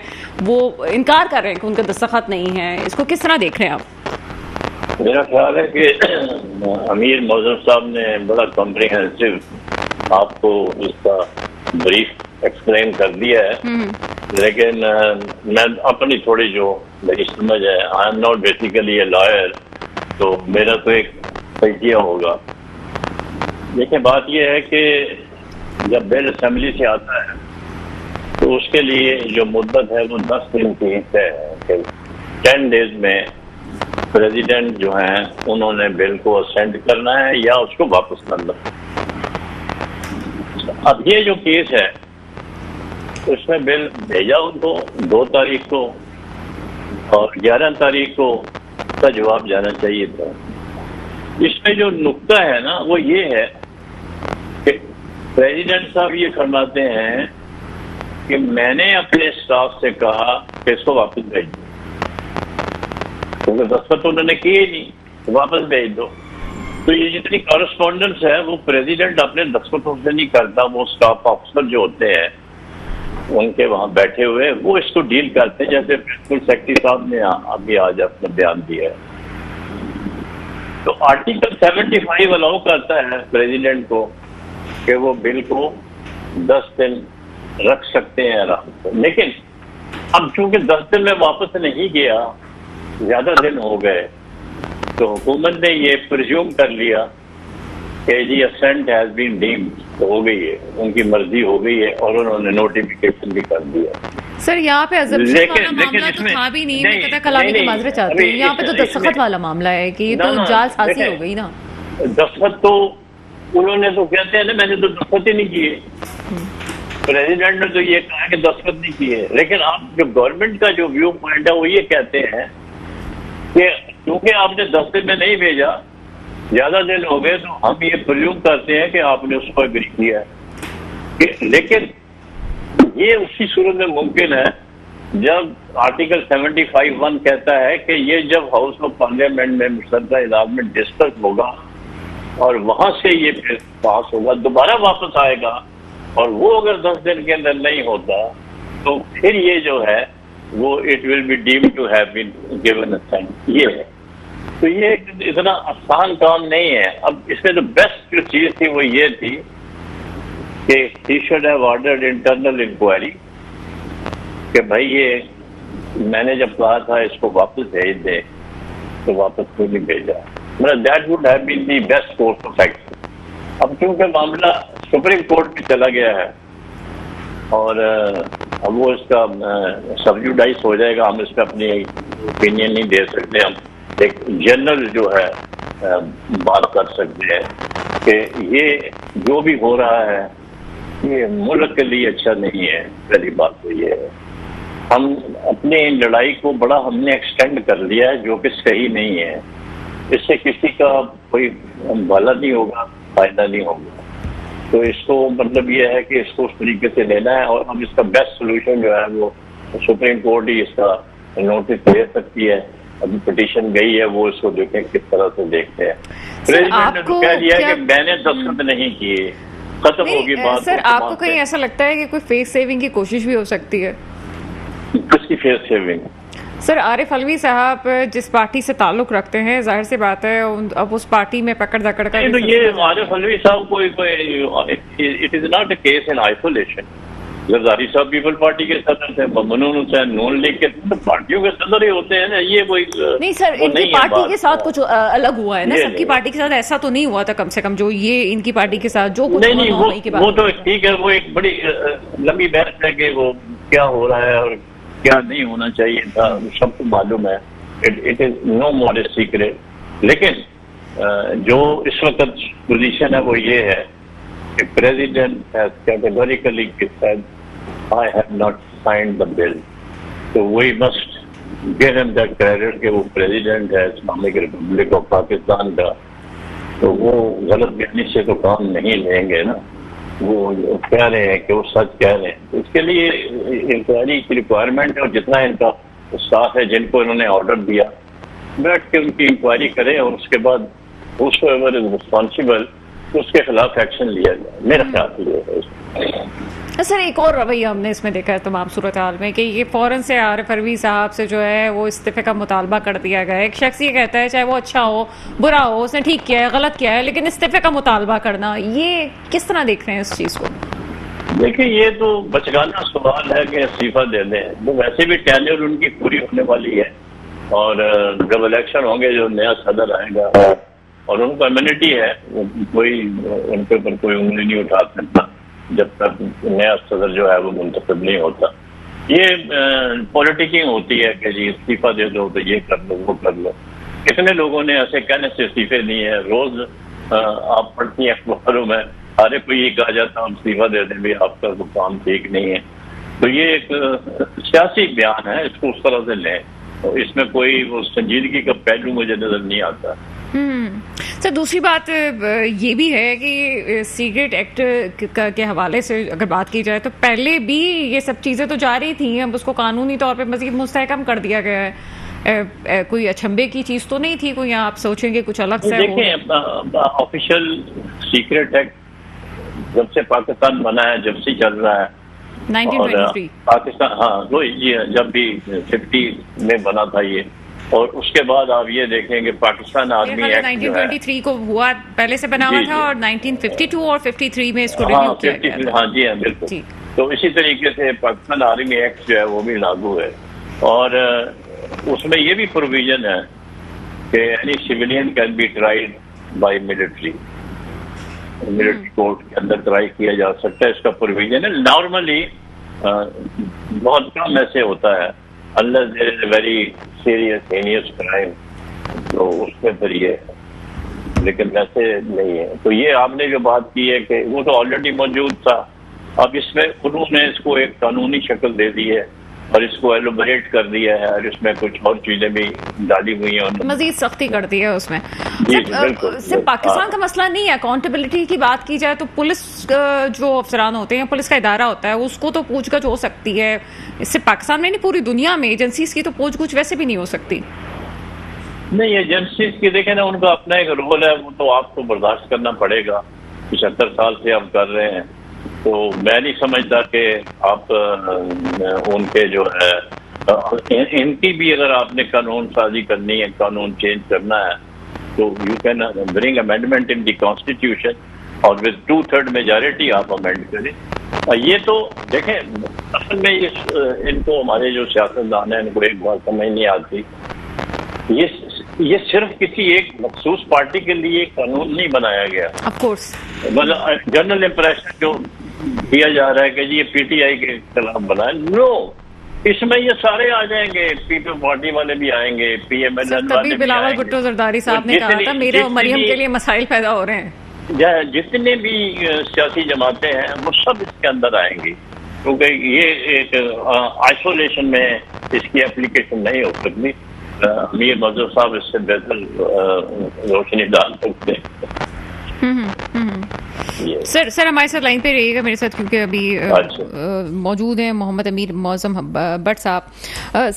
वो इनकार कर रहे हैं कि उनका दस्तखत नहीं है, इसको किस तरह देख रहे हैं आप? मेरा ख्याल है कि अमीर मोजम साहब ने बड़ा कॉम्प्रिहेंसिव आपको इसका ब्रीफ एक्सप्लेन कर दिया है, लेकिन मैं अपनी थोड़ी जो मेरी समझ है, I am not basically a lawyer, तो मेरा तो एक तजिया होगा। देखिए बात यह है कि जब बिल असम्बली से आता है तो उसके लिए जो मुद्दत है वो 10 दिन की तय है। 10 डेज में प्रेसिडेंट जो हैं उन्होंने बिल को सेंड करना है या उसको वापस करना है। अब ये जो केस है उसमें बिल भेजा उनको 2 तारीख को और 11 तारीख को उसका जवाब जाना चाहिए था। इसमें जो नुक्ता है ना वो ये है कि प्रेसिडेंट साहब ये फरमाते हैं कि मैंने अपने स्टाफ से कहा कि इसको वापस भेज दो, क्योंकि दस्तखत उन्होंने किए नहीं, तो वापस भेज दो। तो ये जितनी कॉरेस्पॉन्डेंस है वो प्रेसिडेंट अपने दस्तखतों से नहीं करता, वो स्टाफ ऑफिसर जो होते हैं उनके वहां बैठे हुए वो इसको डील करते हैं। जैसे प्रिंसिपल सेक्रेटरी साहब ने अभी आज अपना बयान दिया है, तो आर्टिकल 75 अलाउ करता है प्रेसिडेंट को कि वो बिल को 10 दिन रख सकते हैं आराम से। लेकिन अब चूंकि 10 दिन में वापस नहीं गया, ज्यादा दिन हो गए, तो हुकूमत ने ये प्रज्यूम कर लिया कि जी असेंट हैज बीन डीम्ड, हो गई है, उनकी मर्जी हो गई है, और उन्होंने नोटिफिकेशन भी कर दिया। सर यहाँ पे दस्तखत वाला मामला है कि तो जांच हासिल हो गई ना। दस्तखत तो उन्होंने तो कहते हैं ना, मैंने तो दस्तखत ही नहीं किए, प्रेसिडेंट ने तो ये कहा कि दस्तखत नहीं किए। लेकिन आप जो गवर्नमेंट का जो व्यू पॉइंट है वो ये कहते हैं कि क्योंकि आपने 10 दिन में नहीं भेजा, ज्यादा दिन हो गए, तो हम ये प्रज्यूम करते हैं कि आपने उस पर एग्री किया है। लेकिन ये उसी सूरत में मुमकिन है जब आर्टिकल 75(1) कहता है कि ये जब हाउस ऑफ पार्लियामेंट में मुशर्रफ इलाज में डिस्कस होगा और वहां से ये फिर पास होगा, दोबारा वापस आएगा, और वो अगर 10 दिन के अंदर नहीं होता तो फिर ये जो है वो it will be deemed to have been given assent, ये है। तो ये इतना आसान काम नहीं है। अब इसमें जो बेस्ट जो चीज थी वो ये थी कि he should have ordered internal inquiry, कि भाई ये मैंने जब कहा था इसको वापस भेज दे तो वापस क्यों नहीं भेजा, मतलब that would have been the best course of action. अब क्योंकि मामला सुप्रीम कोर्ट में चला गया है और अब वो इसका सब्जुडाइज हो जाएगा, हम इस पर अपनी ओपिनियन नहीं दे सकते, हम एक जनरल जो है बात कर सकते हैं कि ये जो भी हो रहा है ये मुल्क के लिए अच्छा नहीं है। पहली बात तो ये है, हम अपने लड़ाई को बड़ा हमने एक्सटेंड कर लिया है जो कि सही नहीं है, इससे किसी का कोई भला नहीं होगा, फायदा नहीं होगा। तो इसको मतलब ये है कि इसको उस तरीके से लेना है, और हम इसका बेस्ट सोल्यूशन जो है वो सुप्रीम कोर्ट ही इसका नोटिस दे सकती है। अभी पिटीशन गई है, वो इसको देखें किस तरह से देखते हैं। प्रेसिडेंट ने तो कह दिया कि मैंने दस्तखत नहीं किए, खत्म होगी बात। सर आपको कहीं ऐसा लगता है कि कोई फेस सेविंग की कोशिश भी हो सकती है? किसकी face saving? Sir Arif Alvi साहब जिस पार्टी से ताल्लुक रखते हैं, जाहिर सी बात है अब उस पार्टी में पकड़ दकड़ का तो ये आरिफ अलवी साहब कोई it is not a case in isolation. Zardari साहब पीपल पार्टी के सदर थे, ममनून हुसैन नून लीग के पार्टियों के सदर ही होते हैं ना, ये कोई नहीं। सर इनकी पार्टी के साथ कुछ अलग हुआ है ना, सबकी पार्टी के साथ ऐसा तो नहीं हुआ था, कम से कम जो ये इनकी पार्टी के साथ जो कुछ नहीं वो तो ठीक है, वो एक बड़ी लंबी बहस है कि वो क्या हो रहा है और क्या नहीं होना चाहिए था, सबको मालूम है, it is no more a secret. लेकिन जो इस वक्त पोजिशन है वो ये है कि president has categorically said I have not signed the bill, so we must give him that credit कि वो प्रेसिडेंट है इस्लामिक रिपब्लिक ऑफ पाकिस्तान का, तो वो गलत बयानी से तो काम नहीं लेंगे ना, वो कह रहे हैं कि वो सच कह रहे हैं। इसके लिए इंक्वायरी की रिक्वायरमेंट है, और जितना इनका स्टाफ है जिनको इन्होंने ऑर्डर दिया बैठ के उनकी इंक्वायरी करें, और उसके बाद whosoever is responsible उसके खिलाफ एक्शन लिया जाए, मेरा ख्याल ये है। सर एक और रवैया हमने इसमें देखा है तमाम सूरत हाल में कि ये फौरन से आरिफ अलवी साहब से जो है वो इस्तीफे का मुतालबा कर दिया गया है। एक शख्स ये कहता है चाहे वो अच्छा हो बुरा हो, उसने ठीक किया है गलत किया है, लेकिन इस्तीफे का मुतालबा करना, ये किस तरह देख रहे हैं इस चीज़ को? देखिए ये तो बचकाना सवाल है कि इस्तीफा दे दें, तो वैसे भी टेन्योर उनकी पूरी होने वाली है, और जब इलेक्शन होंगे जो नया सदर आएगा और उनको इम्यूनिटी है, कोई उनके ऊपर कोई उंगली नहीं उठा सकता जब तक नया सदर जो है वो मुंतखब नहीं होता। ये पॉलिटिकिंग होती है कि जी इस्तीफा दे दो तो ये कर लो वो कर लो। कितने लोगों ने ऐसे कहने से इस्तीफे दिए हैं, रोज आप पढ़ती हैं अखबारों में, अरे कोई ये कहा जाता हम इस्तीफा दे दें, भी आपका वो काम ठीक नहीं है। तो ये एक सियासी बयान है, इसको उस तरह से लें, तो इसमें कोई वो संजीदगी का पहलू मुझे नजर नहीं आता। सर दूसरी बात ये भी है कि सीक्रेट एक्ट के हवाले से अगर बात की जाए तो पहले भी ये सब चीज़ें तो जारी थी, अब उसको कानूनी तौर पे मज़ीद मुस्तहकम कर दिया गया है। कोई अचंभे की चीज़ तो नहीं थी, कोई आप सोचेंगे कुछ अलग से? देखिए ऑफिशियल सीक्रेट एक्ट जब से पाकिस्तान बना है जब से चल रहा है, 1923 पाकिस्तान, हाँ ये जब भी 50 में बना था ये, और उसके बाद आप ये देखेंगे पाकिस्तान आर्मी एक्ट 1923 को हुआ, पहले से बना हुआ था, और 1952 और 53 में इसको रिव्यू किया गया। हाँ जी हाँ बिल्कुल। तो इसी तरीके से पाकिस्तान आर्मी एक्ट जो है वो भी लागू है और उसमें ये भी प्रोविजन है कि any civilian can be tried by military court के अंदर ट्राई किया जा सकता है, इसका प्रोविजन है। नॉर्मली बहुत कम ऐसे होता है, unless there is a very serious heinous crime, तो उसमें फिर ये, लेकिन वैसे नहीं है। तो ये आपने जो बात की है कि वो तो ऑलरेडी मौजूद था, अब इसमें उन्होंने इसको एक कानूनी शक्ल दे दी है और इसको एलोबरेट कर दिया है और इसमें कुछ और चीजें भी डाली हुई हैं, मजीद सख्ती कर दी है उसमें। सिर्फ पाकिस्तान का मसला नहीं है, अकाउंटेबिलिटी की बात की जाए तो पुलिस जो अफसरान होते हैं, पुलिस का इदारा होता है, उसको तो पूछगछ हो सकती है, इससे पाकिस्तान में नहीं पूरी दुनिया में एजेंसीज की तो पूछगछ वैसे भी नहीं हो सकती। नहीं, एजेंसीज की देखें ना, उनका अपना एक रोल है, वो तो आपको बर्दाश्त करना पड़ेगा, 75 साल से आप कर रहे हैं, तो मैं नहीं समझता कि आप उनके जो है इनकी भी अगर आपने कानून साजी करनी है, कानून चेंज करना है, तो you can bring amendment in the constitution और विद 2/3 मेजॉरिटी आप अमेंड करें। ये तो देखें असल में इनको हमारे जो सियासतदान हैं इनको एक बात समझ नहीं आती, ये सिर्फ किसी एक मखसूस पार्टी के लिए कानून नहीं बनाया गया। ऑफ कोर्स मतलब जनरल इम्प्रेशन जो दिया जा रहा है कि जी ये पीटीआई के खिलाफ बनाए, नो, इसमें ये सारे आ जाएंगे, पीपल पार्टी वाले भी आएंगे, पीएमएल वाले भी आएंगे। भुट्टो जरदारी साहब ने कहा था मेरे और मरियम के लिए मसाइल पैदा हो रहे हैं। जितने भी सियासी जमातें हैं वो सब इसके अंदर आएंगी, क्योंकि ये एक आइसोलेशन में इसकी एप्लीकेशन नहीं हो सकती। मीर मोजम साहब इससे बेहतर रोशनी डाल सकते हैं। सर हमारे साथ लाइन पे रहिएगा मेरे साथ, क्योंकि अभी मौजूद हैं मोहम्मद अमीर मोजम भट्ट साहब।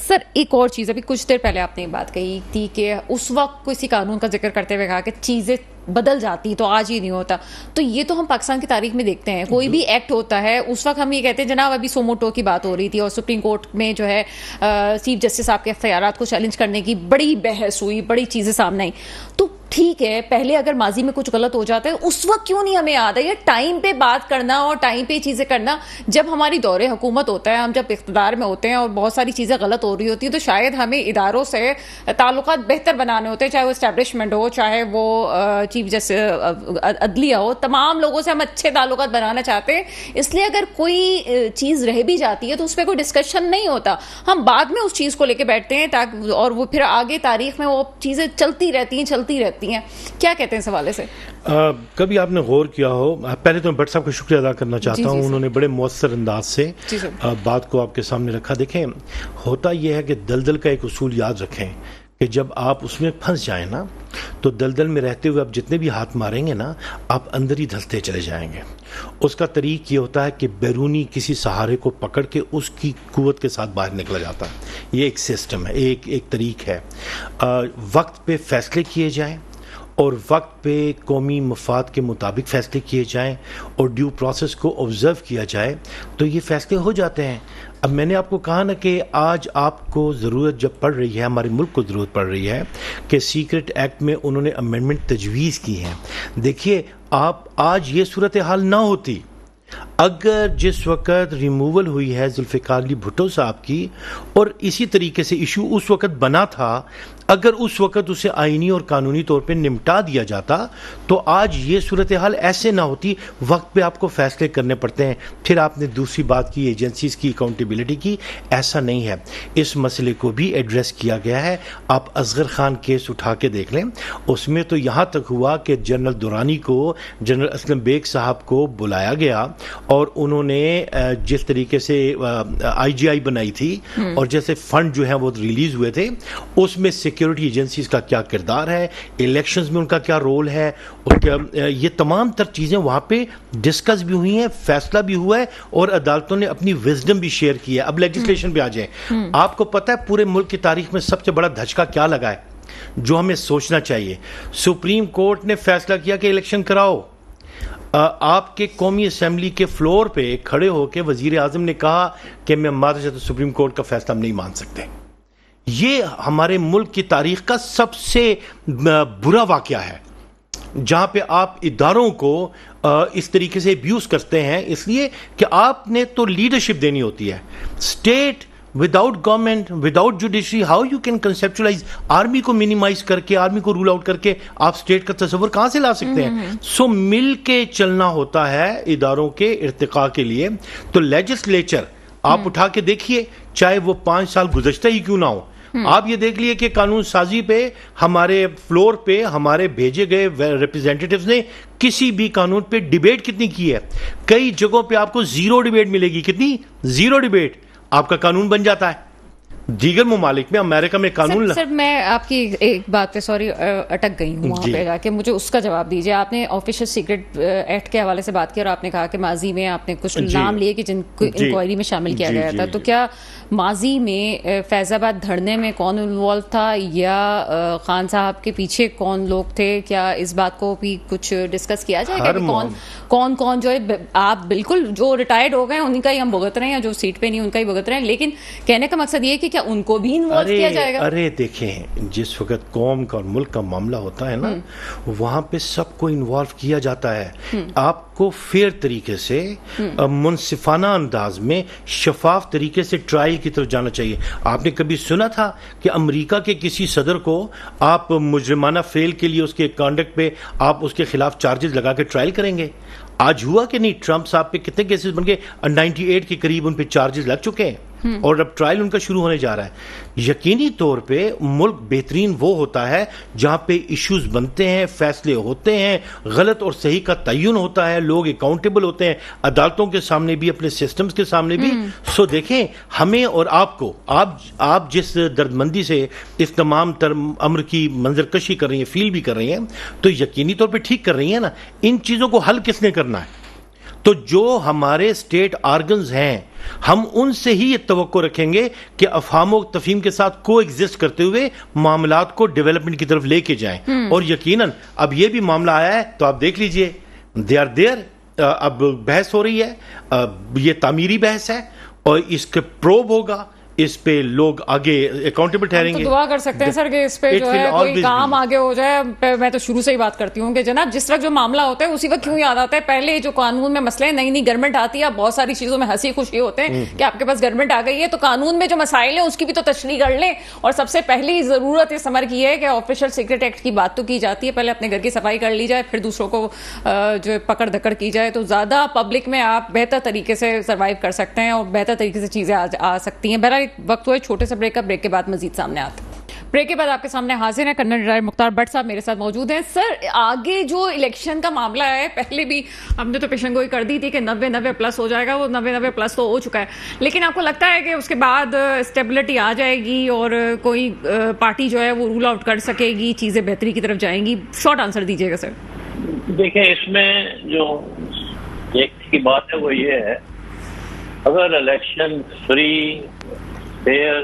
सर एक और चीज़, अभी कुछ देर पहले आपने बात कही थी कि उस वक्त किसी कानून का जिक्र करते हुए कहा कि चीज़ें बदल जाती तो आज ही नहीं होता, तो ये तो हम पाकिस्तान की तारीख में देखते हैं, कोई भी एक्ट होता है उस वक्त हम ये कहते हैं जनाब अभी सोमोटो की बात हो रही थी और सुप्रीम कोर्ट में जो है चीफ जस्टिस साहब के इख्तियारात को चैलेंज करने की बड़ी बहस हुई, बड़ी चीज़ें सामने आई, तो ठीक है पहले अगर माजी में कुछ गलत हो जाता है उस वक्त क्यों नहीं हमें याद है। ये टाइम पे बात करना और टाइम पे चीज़ें करना, जब हमारी दौरे हुकूमत होता है, हम जब इख्तदार में होते हैं और बहुत सारी चीज़ें गलत हो रही होती हैं, तो शायद हमें इदारों से ताल्लुकात बेहतर बनाने होते हैं, चाहे वो इस्टेब्लिशमेंट हो, चाहे वो चीफ जस्टिस अदलिया हो, तमाम लोगों से हम अच्छे ताल्लुकात बनाना चाहते हैं। इसलिए अगर कोई चीज़ रह भी जाती है तो उस पर कोई डिस्कशन नहीं होता, हम बाद में उस चीज़ को लेकर बैठते हैं ताकि, और वो फिर आगे तारीख में वो चीज़ें चलती रहती हैं। क्या कहते हैं सवाले से? कभी आपने गौर किया हो, पहले तो मैं भट्ट साहब का शुक्रिया अदा करना चाहता हूँ, उन्होंने बड़े मौसर अंदाज से बात को आपके सामने रखा। देखें होता यह है कि दलदल का एक उसूल याद रखें कि जब आप उसमें फंस जाए ना, तो दलदल में रहते हुए आप जितने भी हाथ मारेंगे ना, आप अंदर ही धंसते चले जाएंगे। उसका तरीक ये होता है कि बैरूनी किसी सहारे को पकड़ के उसकी कुवत के साथ बाहर निकला जाता है। ये एक सिस्टम है, एक तरीक है। वक्त पे फैसले किए जाएँ और वक्त पे कौमी मफाद के मुताबिक फ़ैसले किए जाएं और ड्यू प्रोसेस को ऑब्ज़र्व किया जाए तो ये फ़ैसले हो जाते हैं। अब मैंने आपको कहा ना कि आज आपको ज़रूरत जब पड़ रही है, हमारे मुल्क को ज़रूरत पड़ रही है कि सीक्रेट एक्ट में उन्होंने अमेंडमेंट तजवीज़ की हैं। देखिए आप आज ये सूरत हाल ना होती अगर जिस वक्त रिमूवल हुई है जुल्फिकार अली भुट्टो साहब की, और इसी तरीके से इशू उस वक्त बना था, अगर उस वक्त उसे आईनी और कानूनी तौर पे निपटा दिया जाता तो आज ये सूरत हाल ऐसे ना होती। वक्त पे आपको फैसले करने पड़ते हैं। फिर आपने दूसरी बात की एजेंसीज़ की अकाउंटेबिलिटी की, ऐसा नहीं है, इस मसले को भी एड्रेस किया गया है। आप असगर खान केस उठा के देख लें, उसमें तो यहाँ तक हुआ कि जनरल दुरानी को, जनरल असलम बेग साहब को बुलाया गया और उन्होंने जिस तरीके से आईजीआई बनाई थी और जैसे फंड जो है वो रिलीज हुए थे, उसमें सिक्योरिटी एजेंसीज का क्या किरदार है, इलेक्शंस में उनका क्या रोल है, उसके ये तमाम तर चीज़ें वहाँ पे डिस्कस भी हुई हैं, फैसला भी हुआ है और अदालतों ने अपनी विजडम भी शेयर की है। अब लेजिस्लेशन पे आ जाए, आपको पता है पूरे मुल्क की तारीख में सबसे बड़ा धचका क्या लगा है जो हमें सोचना चाहिए। सुप्रीम कोर्ट ने फैसला किया कि इलेक्शन कराओ। आपके कौमी असम्बली के फ्लोर पे खड़े होकर वजीर आजम ने कहा कि मैं मादरसा सुप्रीम कोर्ट का फैसला हम नहीं मान सकते। ये हमारे मुल्क की तारीख का सबसे बुरा वाकया है। जहां पे आप इदारों को इस तरीके से अब्यूज करते हैं, इसलिए कि आपने तो लीडरशिप देनी होती है। State without government, without judiciary, how you can conceptualise? Army को मिनिमाइज करके, आर्मी को रूल आउट करके आप स्टेट का तस्वर कहां से ला सकते हैं? सो मिल के चलना होता है इदारों के इर्तिका के लिए। तो लेजिस्लेचर आप उठा के देखिए, चाहे वो 5 साल गुजश्ता ही क्यों ना हो, आप ये देख लिए कि कानून साजी पे हमारे फ्लोर पे हमारे भेजे गए रिप्रेजेंटेटिव्स ने किसी भी कानून पे डिबेट कितनी की है। कई जगहों पे आपको 0 डिबेट मिलेगी। कितनी? 0 डिबेट, आपका कानून बन जाता है। दीगर मुमालिक में, अमेरिका में कानून सर मैं आपकी एक बात पे सॉरी अटक गई हूँ वहाँ पे जाके, मुझे उसका जवाब दीजिए। आपने ऑफिशियल सीक्रेट एक्ट के हवाले से बात की और आपने कहा कि माजी में आपने कुछ नाम लिए कि जिनको इंक्वायरी में शामिल किया गया था। तो क्या माजी में फैजाबाद धरने में कौन इन्वॉल्व था या खान साहब के पीछे कौन लोग थे? क्या इस बात को भी कुछ डिस्कस किया जाएगा कि कौन जो है, आप बिल्कुल जो रिटायर्ड हो गए उनका ही हम भुगत रहे हैं, जो सीट पे नहीं उनका ही भुगत रहे हैं, लेकिन कहने का मकसद ये कि उनको भी इन्वॉल्व किया जाएगा? अरे देखें, जिस वक्त कौम का और मुल्क का मामला होता है ना, वहां पे सबको इन्वॉल्व किया जाता है। आपको फेयर तरीके से, मुनसिफाना अंदाज में, शफाफ तरीके से ट्रायल की तरफ जाना चाहिए। आपने कभी सुना था कि अमेरिका के किसी सदर को आप मुजरिमाना फेल के लिए उसके कॉन्डक्ट पे आप उसके खिलाफ चार्जेस लगा के ट्रायल करेंगे? आज हुआ कि नहीं? ट्रंप साहब पे कितने केसेस बन गए, 98 के करीब उन पे चार्जेस लग चुके हैं और अब ट्रायल उनका शुरू होने जा रहा है। यकीनी तौर पे मुल्क बेहतरीन वो होता है जहाँ पे इश्यूज बनते हैं, फैसले होते हैं, गलत और सही का तयन होता है, लोग अकाउंटेबल होते हैं अदालतों के सामने भी, अपने सिस्टम्स के सामने भी। सो देखें, हमें और आपको, आप जिस दर्दमंदी से इस तमाम अम्र की मंजरकशी कर रही हैं, फील भी कर रही हैं, तो यकीनी तौर पर ठीक कर रही हैं ना। इन चीज़ों को हल किसने करना है? तो जो हमारे स्टेट आर्गन्स हैं, हम उनसे ही ये तवक्को रखेंगे कि अफहाम और तफहीम के साथ को एग्जिस्ट करते हुए मामलात को डेवलपमेंट की तरफ लेके जाएं। और यकीनन अब ये भी मामला आया है, तो आप देख लीजिए, दे आर देयर। अब बहस हो रही है, ये तामीरी बहस है और इसके प्रोब होगा, इस पे लोग आगे अकाउंटेबल ठहरेंगे। तो दुआ कर सकते हैं सर कि इस पे जो है कोई काम आगे हो जाए। मैं तो शुरू से ही बात करती हूँ कि जनाब, जिस वक्त जो मामला होता है उसी वक्त क्यों याद आता है? पहले जो कानून में मसले, नई गवर्नमेंट आती है, आप बहुत सारी चीजों में हंसी खुशी होते हैं कि आपके पास गवर्नमेंट आ गई है, तो कानून में जो मसाइल है उसकी भी तो तशरीह कर लें। और सबसे पहली जरूरत इस समर की है कि ऑफिशियल सीक्रेट एक्ट की बात तो की जाती है, पहले अपने घर की सफाई कर ली जाए, फिर दूसरों को जो पकड़ धकड़ की जाए, तो ज्यादा पब्लिक में आप बेहतर तरीके से सर्वाइव कर सकते हैं और बेहतर तरीके से चीजें आ सकती हैं। बहरहाल वक्त हुआ छोटे से ब्रेक का, ब्रेक के बाद मजीद सामने आता है। ब्रेक के बाद आपके सामने हाजिर है कर्नल मुख्तार भट्ट साहब, मेरे साथ मौजूद हैं। सर, आगे जो इलेक्शन का मामला है, पहले भी हमने तो पेशनगोई कर दी थी कि 90-90+ हो जाएगा, वो 90-90+ तो हो चुका है, लेकिन आपको लगता है कि उसके बाद स्टेबिलिटी आ जाएगी और कोई पार्टी जो है वो रूल आउट कर सकेगी, चीज़ें बेहतरी की तरफ जाएंगी? शॉर्ट आंसर दीजिएगा सर। देखिए, इसमें जो की बात है वो ये है, अगर इलेक्शन फ्री, फेयर,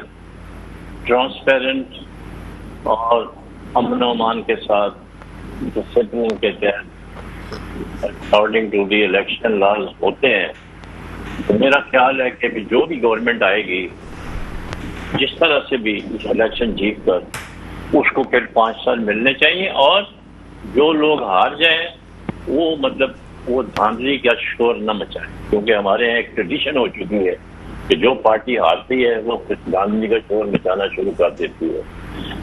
ट्रांसपेरेंट और अमन अमान के साथ डिसिप्लिन के तहत according to the election laws होते हैं, तो मेरा ख्याल है कि जो भी गवर्नमेंट आएगी जिस तरह से भी इलेक्शन जीत कर, उसको फिर 5 साल मिलने चाहिए। और जो लोग हार जाएं वो मतलब वो धांधली का शोर न मचाएं, क्योंकि हमारे यहाँ एक ट्रेडिशन हो चुकी है कि जो पार्टी हारती है वो गांधी का शोर मचाना शुरू कर देती है।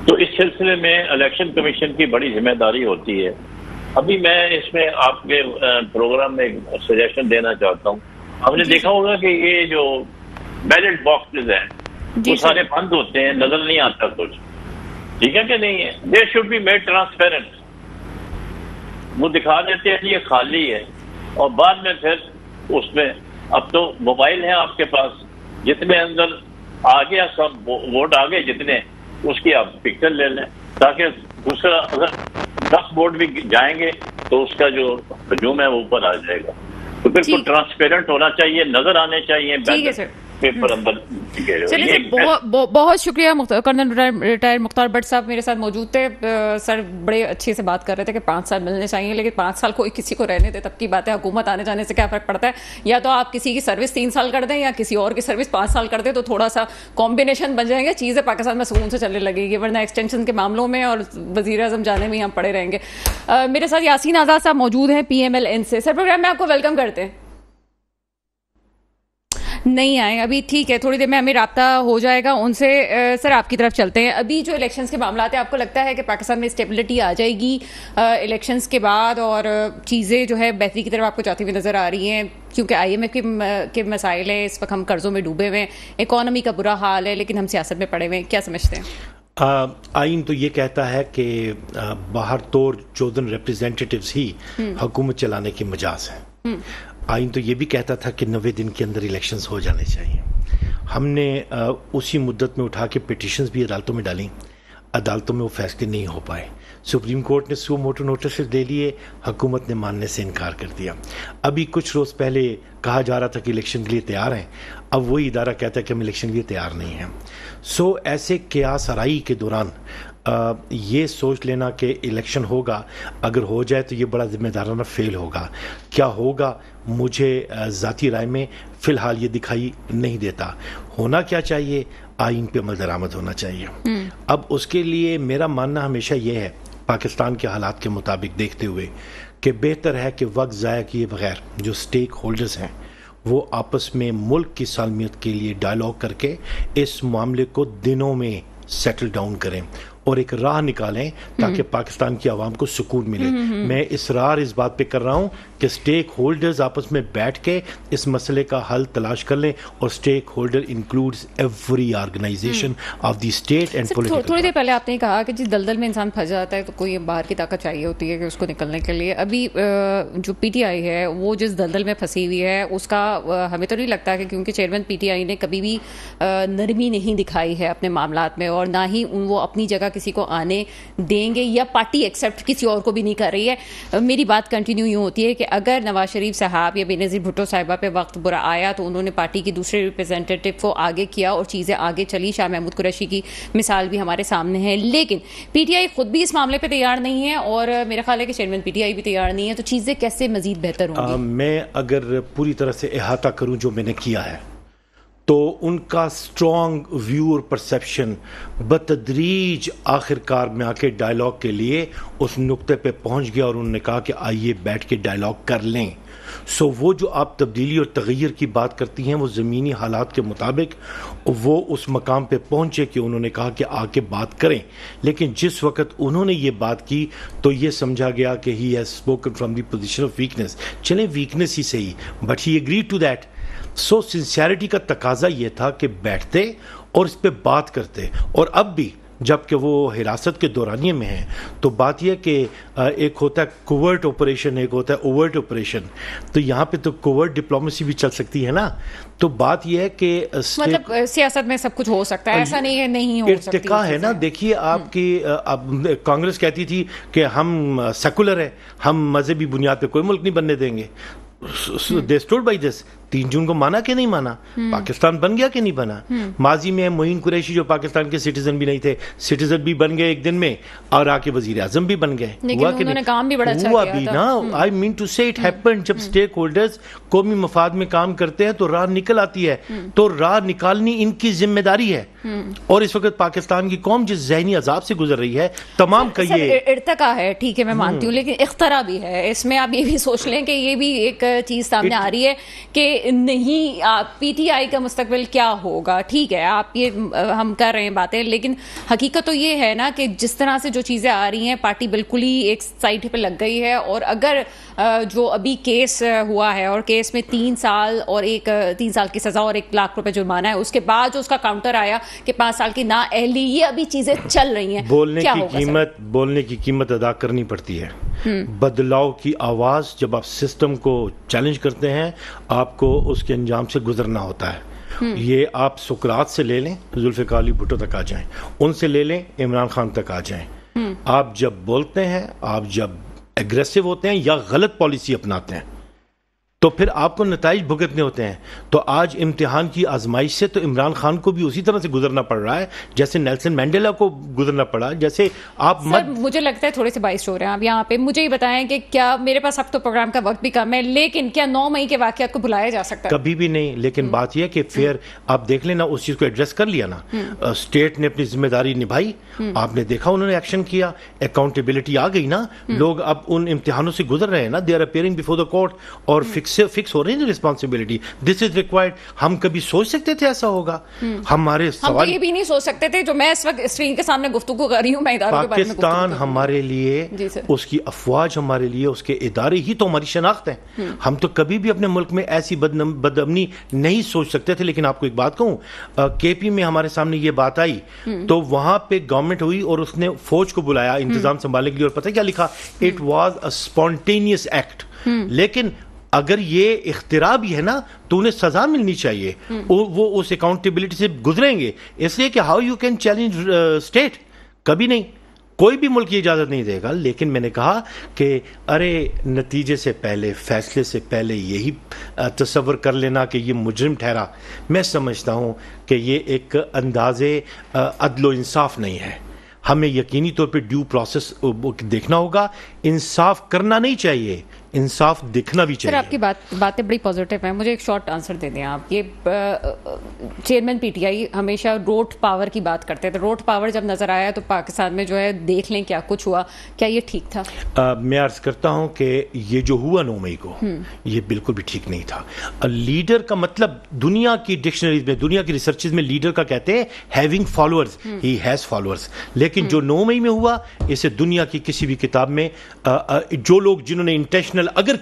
तो इस सिलसिले में इलेक्शन कमीशन की बड़ी जिम्मेदारी होती है। अभी मैं इसमें आपके प्रोग्राम में एक सजेशन देना चाहता हूँ। हमने देखा होगा कि ये जो बैलेट बॉक्सेस हैं वो सारे बंद होते हैं, नजर नहीं आता कुछ, ठीक है कि नहीं है? They should be made transparent. वो दिखा देते हैं ये खाली है और बाद में फिर उसमें, अब तो मोबाइल है आपके पास, जितने अंदर आ गया सब वोट आ गए जितने, उसकी आप पिक्चर ले लें, ताकि दूसरा अगर 10 वोट भी जाएंगे तो उसका जो हजूम है वो ऊपर आ जाएगा। तो बिल्कुल ट्रांसपेरेंट होना चाहिए, नजर आने चाहिए। पेपर अंदर। चलिए बहुत शुक्रिया कर्नल रिटायर्ड मुख्तार भट्ट साहब मेरे साथ मौजूद थे। सर बड़े अच्छे से बात कर रहे थे कि 5 साल मिलने चाहिए, लेकिन 5 साल कोई किसी को रहने दे तब की बात है, हुकूमत आने जाने से क्या फर्क पड़ता है। या तो आप किसी की सर्विस 3 साल कर दें या किसी और की सर्विस 5 साल कर दें तो थोड़ा सा कॉम्बिनेशन बन जाएंगे, चीज़ें पाकिस्तान में सुकून से चलने लगेगी, वरना एक्सटेंशन के मामलों में और वज़ीर-ए-आज़म जाने में हम पड़े रहेंगे। मेरे साथ यासिन आज़ाद साहब मौजूद हैं PMLN से। सर प्रोग्राम में आपको वेलकम करते हैं। नहीं आए अभी, ठीक है, थोड़ी देर में हमें रब्ता हो जाएगा उनसे। सर आपकी तरफ चलते हैं। अभी जो इलेक्शंस के मामला हैं, आपको लगता है कि पाकिस्तान में स्टेबिलिटी आ जाएगी इलेक्शंस के बाद और चीज़ें जो है बेहतरी की तरफ आपको जाती हुई नज़र आ रही हैं, क्योंकि IMF के मसाइल हैं, इस वक्त हम कर्ज़ों में डूबे हुए हैं, इकॉनमी का बुरा हाल है, लेकिन हम सियासत में पड़े हुए हैं, क्या समझते हैं? आइन तो ये कहता है कि बाहर तौर चौदह रिप्रेजेंटेटिव्स ही हुकूमत चलाने के मजाज हैं। आइन तो ये भी कहता था कि 90 दिन के अंदर इलेक्शंस हो जाने चाहिए। हमने उसी मुद्दत में उठा के पिटिशंस भी अदालतों में डाली, अदालतों में वो फैसले नहीं हो पाए, सुप्रीम कोर्ट ने सुओ मोटो नोटिस दे लिए, हुकूमत ने मानने से इनकार कर दिया। अभी कुछ रोज़ पहले कहा जा रहा था कि इलेक्शन के लिए तैयार हैं, अब वही इदारा कहता है कि हम इलेक्शन के लिए तैयार नहीं हैं। सो ऐसे क्यास आराई के दौरान ये सोच लेना कि इलेक्शन होगा, अगर हो जाए तो ये बड़ा जिम्मेदाराना फेल होगा। क्या होगा मुझे ज़ाती राय में फ़िलहाल ये दिखाई नहीं देता। होना क्या चाहिए? आइन पे अमल दरामद होना चाहिए। अब उसके लिए मेरा मानना हमेशा ये है, पाकिस्तान के हालात के मुताबिक देखते हुए, कि बेहतर है कि वक्त ज़ाया किए बगैर जो स्टेक होल्डर्स हैं वो आपस में मुल्क की सालमियत के लिए डायलॉग करके इस मामले को दिनों में सेटल डाउन करें और एक राह निकालें ताकि पाकिस्तान की आवाम को सुकून मिले। मैं इसरार इस बात पे कर रहा हूँ कि स्टेक होल्डर्स आपस में बैठ के इस मसले का हल तलाश कर लें, और stake holder includes every organisation of the state and political. थोड़ी देर पहले आपने कहा कि जिस दलदल में इंसान फंस जाता है तो कोई बाहर की ताकत चाहिए होती है कि उसको निकलने के लिए। अभी जो PTI है वो जिस दलदल में फंसी हुई है उसका हमें तो नहीं लगता कि, क्योंकि चेयरमैन PTI ने कभी भी नरमी नहीं दिखाई है अपने मामलात में, और ना ही वो अपनी जगह किसी को आने देंगे या पार्टी एक्सेप्ट किसी और को भी नहीं कर रही है। मेरी बात कंटिन्यू यूँ होती है कि अगर नवाज शरीफ साहब या बेनज़ीर भुट्टो साहिबा पे वक्त बुरा आया तो उन्होंने पार्टी के दूसरे रिप्रेजेंटेटिव को आगे किया और चीज़ें आगे चली। शाह महमूद कुरैशी की मिसाल भी हमारे सामने है, लेकिन PTI खुद भी इस मामले पर तैयार नहीं है और मेरा ख्याल है कि चेयरमैन PTI भी तैयार नहीं है, तो चीज़ें कैसे मज़ीद बेहतर होंगी? मैं अगर पूरी तरह से अहाता करूँ जो मैंने किया है तो उनका स्ट्रॉन्ग व्यू और परसेप्शन बतदरीज आखिरकार में आके डायलॉग के लिए उस नुक्ते पे पहुंच गया और उन्होंने कहा कि आइए बैठ के डायलॉग कर लें। सो वो जो आप तब्दीली और तग़य्युर की बात करती हैं वो ज़मीनी हालात के मुताबिक वो उस मकाम पे पहुँचे कि उन्होंने कहा कि आके बात करें, लेकिन जिस वक्त उन्होंने ये बात की तो ये समझा गया कि he has spoken from the position of weakness. चलें वीकनेस ही सही, but he agreed to that. So sincerity का तकाजा ये था कि बैठते और इस पे बात करते, और अब भी जबकि वो हिरासत के दौरानिए में हैं तो बात यह कि एक होता है कोवर्ट ऑपरेशन, एक होता है ओवर्ट ऑपरेशन, तो यहाँ पे तो कोवर्ट डिप्लोमेसी भी चल सकती है ना। तो बात यह है कि मतलब सियासत में सब कुछ हो सकता है, ऐसा नहीं है नहीं हो सकती इर्तिका है ना। देखिए आपकी अब कांग्रेस कहती थी कि हम सेकुलर हैं, हम मजहबी बुनियाद पर कोई मुल्क नहीं बनने देंगे। They stood by this. 3 जून को माना कि नहीं माना, पाकिस्तान बन गया कि नहीं बना। माजी में मोइन कुरैशी जो पाकिस्तान के सिटीजन भी नहीं थे, सिटीजन भी बन गए एक दिन में और आके वजीर आजम भी बन गए। हुआ कि नहीं? काम भी बड़ा अच्छा हुआ भी ना। I mean to say it happened. जब स्टेक होल्डर्स कौमी मफाद में काम करते हैं तो राह निकल आती है, तो राह निकालनी इनकी जिम्मेदारी है। और इस वक्त पाकिस्तान की कौम जिस जहनी अजाब से गुजर रही है तमाम का ये इर्तका है, ठीक है मैं मानती हूँ, लेकिन इख्तरा भी है इसमें। आप ये भी सोच लें कि ये भी एक चीज सामने आ रही है कि नहीं PTI का मुस्तकबिल क्या होगा। ठीक है आप ये हम कर रहे हैं बातें, लेकिन हकीकत तो ये है ना कि जिस तरह से जो चीज़ें आ रही हैं पार्टी बिल्कुल ही एक साइड पे लग गई है। और अगर जो अभी केस हुआ है और केस में 3 साल और 3 साल की सज़ा और 1 लाख रुपए जुर्माना है, उसके बाद जो उसका काउंटर आया कि 5 साल की ना अहली, ये अभी चीज़ें चल रही हैं। बोलने की कीमत अदा करनी पड़ती है। बदलाव की आवाज़, जब आप सिस्टम को चैलेंज करते हैं आपको उसके अंजाम से गुजरना होता है। ये आप सुकरात से ले लें, जुल्फिकार अली भुट्टो तक आ जाएं, उनसे ले लें, इमरान खान तक आ जाएं। आप जब बोलते हैं, आप जब एग्रेसिव होते हैं या गलत पॉलिसी अपनाते हैं तो फिर आपको नताइज भुगतने होते हैं। तो आज इम्तिहान की आजमाइश से तो इमरान खान को भी उसी तरह से गुजरना पड़ रहा है जैसे नेल्सन मैंडेला को गुजरना पड़ा। जैसे आप मुझे लगता है थोड़े से बाइस हो रहे हैं आप यहाँ पे। मुझे ही बताएं कि क्या, मेरे पास अब तो प्रोग्राम का वक्त भी कम है, लेकिन क्या 9 मई के वाकया को बुलाया जा सकता है? कभी भी नहीं। लेकिन बात यह कि फेयर आप देख लेना, उस चीज को एड्रेस कर लिया ना, स्टेट ने अपनी जिम्मेदारी निभाई, आपने देखा उन्होंने एक्शन किया, अकाउंटेबिलिटी आ गई ना, लोग अब उन इम्तिहानों से गुजर रहे हैं ना, they are appearing before the court और फिक्स हो रही है रिस्पांसिबिलिटी, दिस इज रिक्वायर्ड। हम कभी सोच सकते थे ऐसा होगा? हमारे सवाल ये भी नहीं सोच सकते थे जो मैं इस वक्त स्क्रीन के सामने गुफ्तगू कर रही हूं। मैं इदारों के बारे में, पाकिस्तान हमारे लिए, उसकी अफवाज हमारे लिए, उसके इदारे ही तो हमारी शनाख्त है। हम तो कभी भी अपने मुल्क में ऐसी बदअमनी नहीं सोच सकते थे। लेकिन आपको एक बात कहूं, केपी में हमारे सामने ये बात आई तो वहां पर गवर्नमेंट हुई और उसने फौज को बुलाया इंतजाम संभालने के लिए, और पता क्या लिखा, it was a spontaneous act. लेकिन अगर ये इख्तिरा भी है ना तो उन्हें सजा मिलनी चाहिए, वो उस अकाउंटेबिलिटी से गुजरेंगे। इसलिए कि how you can challenge state, कभी नहीं, कोई भी मुल्क की इजाज़त नहीं देगा। लेकिन मैंने कहा कि अरे नतीजे से पहले, फैसले से पहले यही तस्वर कर लेना कि ये मुजरिम ठहरा, मैं समझता हूँ कि ये एक अंदाज़े अदल व इंसाफ नहीं है। हमें यकीनी तौर पे ड्यू प्रोसेस देखना होगा, इंसाफ करना नहीं चाहिए, इंसाफ दिखना भी चाहिए। सर आपकी बातें बड़ी पॉजिटिव हैं, मुझे एक शॉर्ट आंसर दे दें आप। ये चेयरमैन पीटीआई हमेशा रोट पावर की बात करते थे, रोट पावर जब नज़र आया तो पाकिस्तान में जो है देख लें क्या कुछ हुआ, क्या ये ठीक था? मैं अर्ज़ करता हूँ कि ये जो हुआ 9 मई को, ये बिल्कुल भी ठीक नहीं था। लीडर का मतलब दुनिया की डिक्शनरीज में, दुनिया की रिसर्चेज में लीडर का कहते हैं having followers, he has followers. लेकिन जो 9 मई में हुआ, इसे दुनिया की किसी भी किताब में जो लोग जिन्होंने इंटेंशनल अगर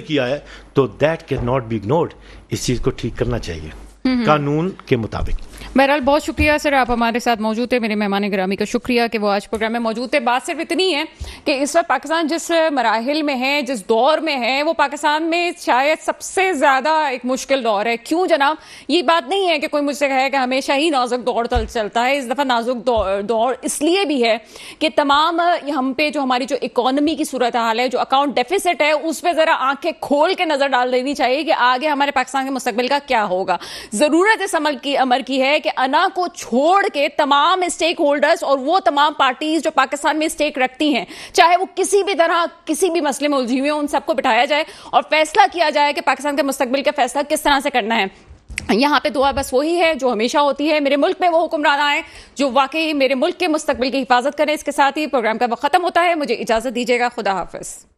किया है तो that can not be ignored. इस चीज को ठीक करना चाहिए कानून के मुताबिक। बहरहाल बहुत शुक्रिया सर, आप हमारे साथ मौजूद थे। मेरे मेहमान गिरामी का शुक्रिया कि वो आज प्रोग्राम में मौजूद थे। बात सिर्फ इतनी है कि इस वक्त पाकिस्तान जिस मराहिल में है, जिस दौर में है, वो पाकिस्तान में शायद सबसे ज़्यादा एक मुश्किल दौर है। क्यों जनाब? ये बात नहीं है कि कोई मुझसे कहे कि हमेशा ही नाजुक दौर चलता है। इस दफ़ा नाजुक दौर इसलिए भी है कि तमाम हम पे जो हमारी जो इकॉनमी की सूरत हाल है, जो अकाउंट डेफिसिट है, उस पर ज़रा आंखें खोल के नज़र डाल देनी चाहिए कि आगे हमारे पाकिस्तान के मुस्तकबिल का क्या होगा। ज़रूरत इस अमल की है कि अना को छोड़ के तमाम स्टेक होल्डर्स और वो तमाम पार्टीज जो पाकिस्तान में स्टेक रखती हैं, चाहे वो किसी भी तरह किसी भी मसले में उलझी हुई हो, उन सबको बिठाया जाए और फैसला किया जाए कि पाकिस्तान के मुस्तकबिल का फैसला किस तरह से करना है। यहाँ पे दुआ बस वही है जो हमेशा होती है, मेरे मुल्क में वो हुक्मरान आए जो वाकई मेरे मुल्क के मुस्तकबिल की हिफाजत करें। इसके साथ ही प्रोग्राम का वक्त खत्म होता है, मुझे इजाजत दीजिएगा, खुदा हाफिज।